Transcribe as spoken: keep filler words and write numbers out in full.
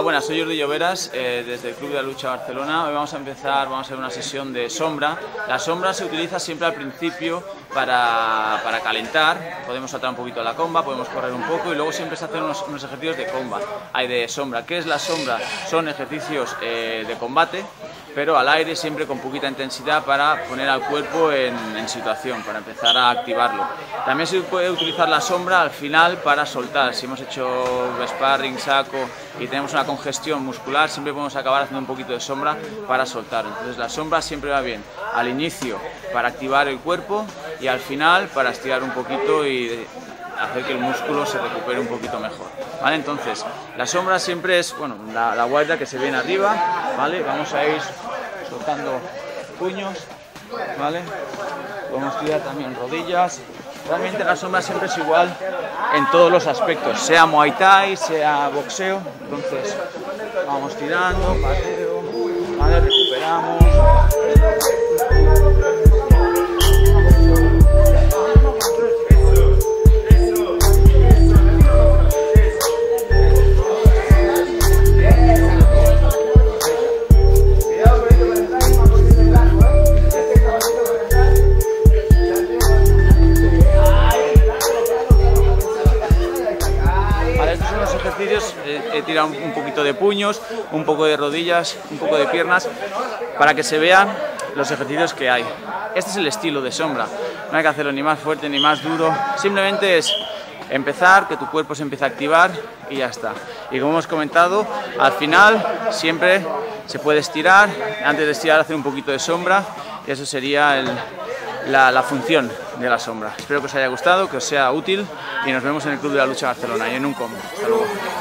Hola, buenas, soy Jordi Lloveras eh, desde el Club de la Lucha Barcelona. Hoy vamos a empezar, vamos a hacer una sesión de sombra. La sombra se utiliza siempre al principio para, para calentar. Podemos saltar un poquito la comba, podemos correr un poco y luego siempre se hacen unos, unos ejercicios de comba. Hay de sombra. ¿Qué es la sombra? Son ejercicios eh, de combate, pero al aire, siempre con poquita intensidad para poner al cuerpo en, en situación, para empezar a activarlo. También se puede utilizar la sombra al final para soltar. Si hemos hecho sparring, saco y tenemos una congestión muscular, siempre podemos acabar haciendo un poquito de sombra para soltar. Entonces la sombra siempre va bien al inicio para activar el cuerpo y al final para estirar un poquito y hacer que el músculo se recupere un poquito mejor, ¿vale? Entonces, la sombra siempre es, bueno, la, la guardia que se viene arriba, ¿vale? Vamos a ir soltando puños, ¿vale? Podemos tirar también rodillas. Realmente la sombra siempre es igual en todos los aspectos, sea Muay Thai, sea boxeo. Entonces, vamos tirando, pateo, ¿vale? Recuperamos. He tirado un poquito de puños, un poco de rodillas, un poco de piernas, para que se vean los ejercicios que hay. Este es el estilo de sombra, no hay que hacerlo ni más fuerte ni más duro, simplemente es empezar, que tu cuerpo se empiece a activar y ya está. Y como hemos comentado, al final siempre se puede estirar, antes de estirar hacer un poquito de sombra, y eso sería el, la, la función de la sombra. Espero que os haya gustado, que os sea útil y nos vemos en el Club de la Lucha Barcelona y en un combo. Hasta luego.